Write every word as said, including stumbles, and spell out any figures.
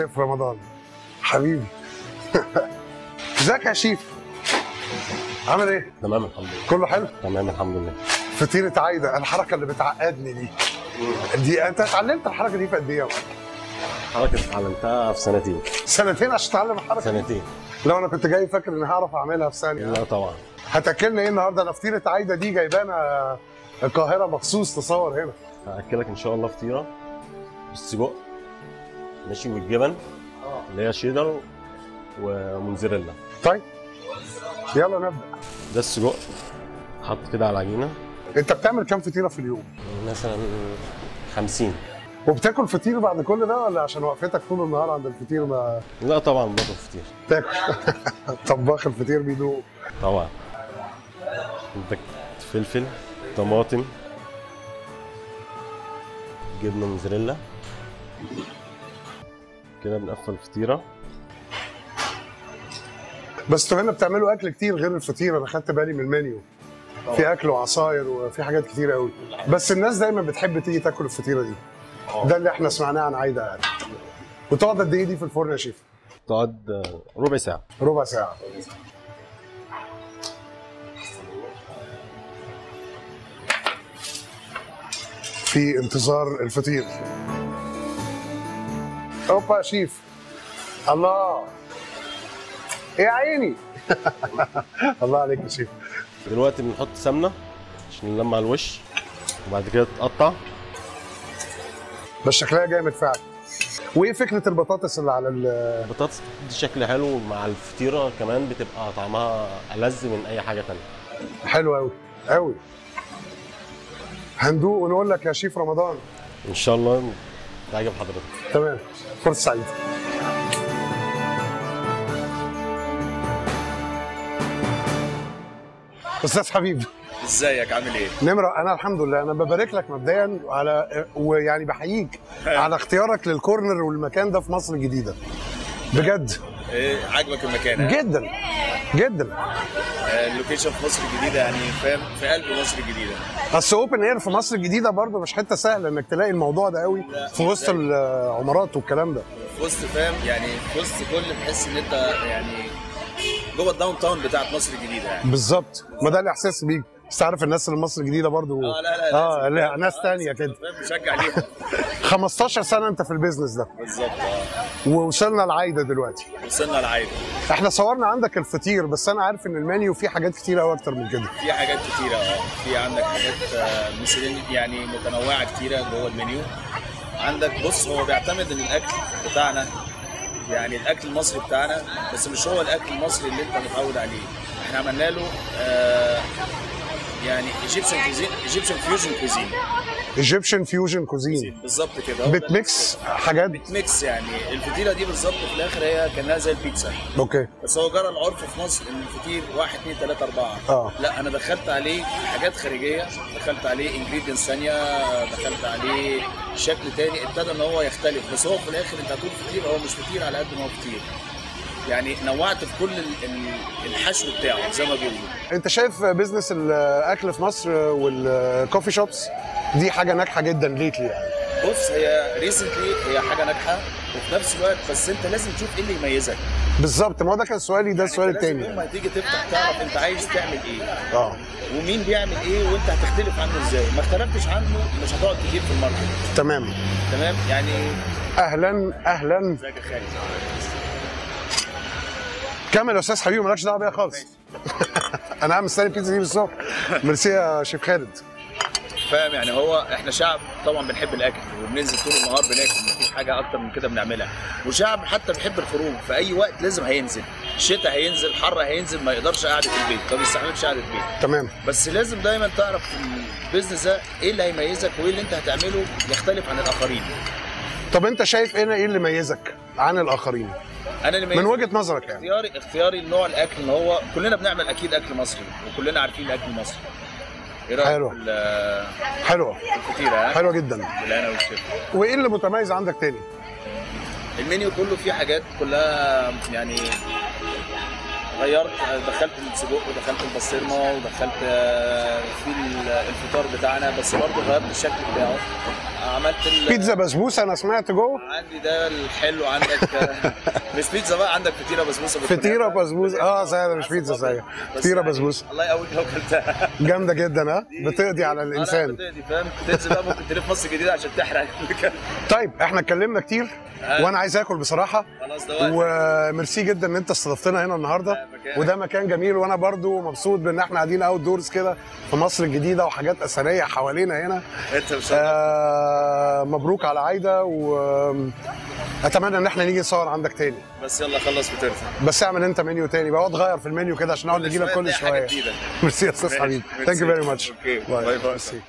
شيف رمضان حبيبي. ازيك يا شيف؟ عامل ايه؟ تمام الحمد لله. كله حلو؟ تمام الحمد لله. فطيرة عايدة، الحركة اللي بتعقدني دي. دي انت اتعلمت الحركة دي في قد ايه يا ولد؟ الحركة اتعلمتها في سنتين. سنتين عشان تتعلم الحركة؟ سنتين. لو انا كنت جاي فاكر اني هعرف اعملها في ثانية. لا طبعا. هتاكلنا ايه النهارده؟ انا فطيرة عايدة دي جايبانا القاهرة مخصوص تصور هنا. هاكلك ان شاء الله فطيرة بالسجق ماشي والجبن اللي هي شيدر ومونزاريلا. طيب يلا نبدا. ده السجق حط كده على العجينه. انت بتعمل كام فطيره في اليوم؟ مثلا خمسين. وبتاكل فطير بعد كل ده ولا عشان وقفتك طول النهار عند الفطير ما؟ لا طبعا باكل فطير. تاكل طباخ الفطير بيدوق طبعا. عندك فلفل، طماطم، جبنه موزاريلا. كده بنقفل الفطيره. بس انتوا هنا بتعملوا اكل كتير غير الفطيره، انا خدت بالي من المنيو. أوه. في اكل وعصاير وفي حاجات كتير قوي، بس الناس دايما بتحب تيجي تاكل الفطيره دي. أوه. ده اللي احنا سمعناه عن عايده يعني. وتقعد قد ايه دي في الفرن يا شيف؟ تقعد ربع ساعه. ربع ساعه. في انتظار الفطير. اوبا يا شيف. الله يا عيني. الله عليك يا شيف. دلوقتي بنحط سمنه عشان نلمع الوش وبعد كده تتقطع. بس شكلها جامد فعلا. وايه فكره البطاطس اللي على ال البطاطس دي؟ شكل حلو مع الفطيره كمان، بتبقى طعمها ألذ من اي حاجه ثانيه. حلو قوي قوي. هندوق ونقول لك يا شيف رمضان ان شاء الله تعجب حضرتك. تمام، فرصه سعيده. استاذ حبيب ازيك عامل ايه؟ نمره. انا الحمد لله. انا ببارك لك مبدئيا على ويعني بحييك على اختيارك للكورنر والمكان ده في مصر الجديده. بجد ايه عاجبك المكان؟ جدا جدا. اللوكيشن في مصر الجديده يعني فاهم، في قلب مصر الجديده. اصل اوبن اير في مصر الجديده برضه مش حته سهله انك تلاقي الموضوع ده قوي في وسط العمارات والكلام ده، في وسط فاهم يعني، في وسط كل تحس ان انت يعني جوه الداون تاون بتاعت مصر الجديده يعني. بالظبط، ما ده الاحساس بيك. بس تعرف الناس اللي مصر الجديده برضو اه لا لا اه لا ناس ثانيه كده بشجع ليها. خمستاشر سنه انت في البيزنس ده. بالظبط اه. ووصلنا لعايده دلوقتي. وصلنا لعايده. احنا صورنا عندك الفطير، بس انا عارف ان المنيو فيه حاجات كتيره قوي اكتر من كده. في حاجات كتيره اه، في عندك حاجات مصريين يعني متنوعه كتيره جوه المنيو. عندك بص، هو بيعتمد ان الاكل بتاعنا يعني الاكل المصري بتاعنا، بس مش هو الاكل المصري اللي انت متعود عليه. احنا عملنا له آه يعني ايجيبشن كوزين، ايجيبشن فيوجن كوزين. ايجيبشن فيوجن كوزين بالظبط كده. بتميكس حاجات، بتميكس يعني الفطيره دي بالظبط في الاخر هي كانها زي البيتزا. اوكي. بس هو جرى العرف في مصر ان الفطير واحد اتنين تلاته اربعه. اه لا، انا دخلت عليه حاجات خارجيه، دخلت عليه انجريدينتس ثانيه، دخلت عليه شكل ثاني، ابتدى ان هو يختلف. بس هو في الاخر انت هتقول فطير، هو مش فطير على قد ما هو فطير يعني. نوعت في كل الحشو بتاعه زي ما بيقولوا. انت شايف بيزنس الاكل في مصر والكوفي شوبس دي حاجه ناجحه جدا ليتلي يعني؟ بص، هي ريسنتلي هي حاجه ناجحه وفي نفس الوقت بس انت لازم تشوف ايه اللي يميزك. بالظبط، ما هو ده كان سؤالي، ده السؤال الثاني. لما تيجي تفتح تعرف انت عايز تعمل ايه اه ومين بيعمل ايه وانت هتختلف عنه ازاي. ما اختلفتش عنه مش هتقعد كتير في الماركت. تمام تمام يعني. اهلا اهلا. ازيك يا خالد؟ كمل يا استاذ حبيبي، مالكش دعوه بيا خالص. انا عم مستني البيتزا دي بالظبط. ميرسي يا شيف خالد. فاهم يعني، هو احنا شعب طبعا بنحب الاكل وبننزل طول النهار بناكل، مفيش حاجه اكتر من كده بنعملها. وشعب حتى بيحب الخروج في اي وقت، لازم هينزل، شتاء هينزل، حر هينزل، ما يقدرش قاعده البيت، ما بيستحملش قاعده البيت. تمام. بس لازم دايما تعرف البيزنس ده ايه اللي هيميزك وايه اللي انت هتعمله يختلف عن الاخرين. طب انت شايف ايه ايه اللي يميزك عن الاخرين؟ انا اللي من وجهه نظرك يعني اختياري اختياري لنوع الاكل اللي هو كلنا بنعمل اكيد اكل مصري وكلنا عارفين الاكل المصري. ايه رايك؟ حلوه حلوه كتيره، حلوه جدا. وايه اللي متميز عندك تاني؟ المنيو كله فيه حاجات كلها يعني غيرت، دخلت السجق ودخلت البسطرمه ودخلت في الفطار بتاعنا، بس برضه غيرت الشكل بتاعه. عملت بيتزا بسبوسه، انا سمعت جوه عندي ده الحلو عندك مش بيتزا بقى، عندك فطيره بسبوسه. فطيره بسبوسه اه صحيح، مش بيتزا صحيح، فطيره بسبوسه. الله يقويك لو كلتها جامده جدا. ها بتقضي على الانسان، بتقضي فاهم، بتنزل بقى ممكن تلف مصر الجديده عشان تحرق. طيب احنا اتكلمنا كتير وانا عايز اكل بصراحه، وميرسي جدا ان انت استضفتنا هنا النهارده، وده مكان جميل، وانا برضو مبسوط بان احنا قاعدين اوت دورز كده في مصر الجديده وحاجات اثريه حوالينا هنا. انت ان شاء الله. مبروك على عايده، واتمنى ان احنا نيجي نصور عندك تاني. بس يلا خلص بترتاح، بس اعمل انت منيو تاني بقى وتغير في المنيو كده عشان نقعد نجيلك كل شويه. ميرسي يا استاذ حبيبي، ثانك يو فيري ماتش، باي باي.